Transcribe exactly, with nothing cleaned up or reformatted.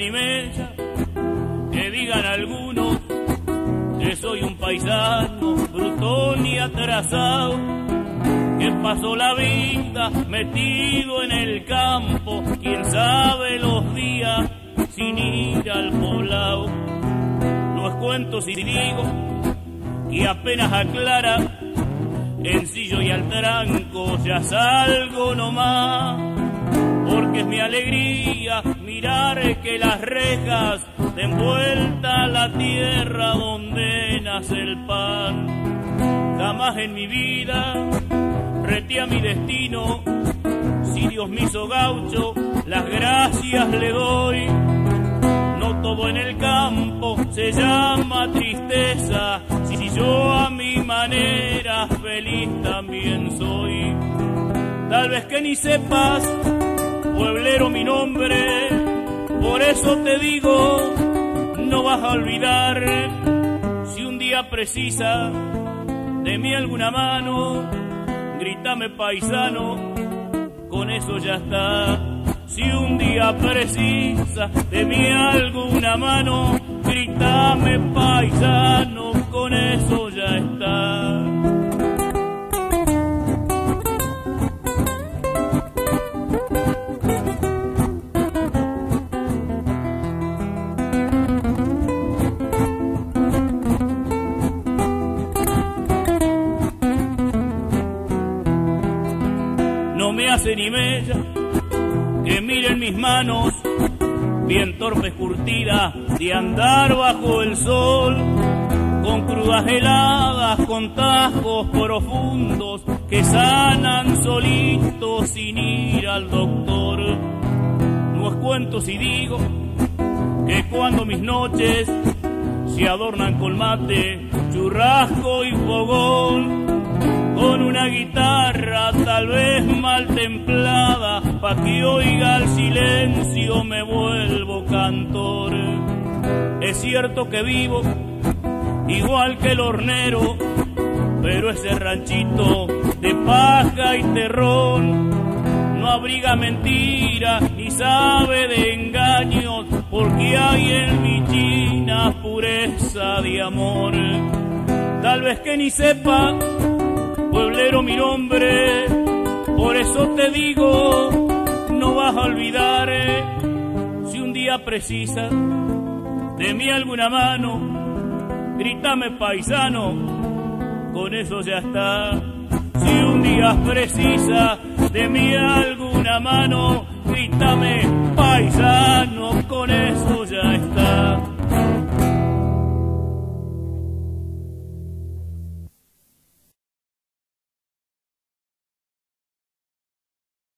parecen inmensas, que digan algunos que soy un paisano brutón y atrasado, que pasó la vida metido en el campo, quién sabe los días sin ir al poblado. No es cuento si digo que apenas aclara, ensillo y al tranco ya salgo nomás, porque es mi alegría mirar que las rejas den vuelta a la tierra donde nace el pan. Jamás en mi vida reté a mi destino, si Dios me hizo gaucho, las gracias le doy. No todo en el campo se llama tristeza, si yo a mi manera feliz también soy. Tal vez que ni sepas, pueblero, mi nombre, por eso te digo, no vas a olvidar. Si un día precisa de mí alguna mano, grítame paisano, con eso ya está. Si un día precisa de mí alguna mano, grítame paisano, con eso ya está. No me hacen ni mella que miren mis manos, bien torpes curtidas de andar bajo el sol, con crudas heladas, con tajos profundos que sanan solitos sin ir al doctor. No os cuento si digo que cuando mis noches se adornan con mate, churrasco y fogón, con una guitarra tal vez mal templada, pa' que oiga el silencio me vuelvo cantor. Es cierto que vivo igual que el hornero, pero ese ranchito de paja y terrón no abriga mentira ni sabe de engaños, porque hay en mi china pureza de amor. Tal vez que ni sepa, pueblero, mi nombre, por eso te digo, no vas a olvidar. Si un día precisa de mí alguna mano, grítame paisano, con eso ya está. Si un día precisa de mí alguna mano, grítame paisano, con eso ya está.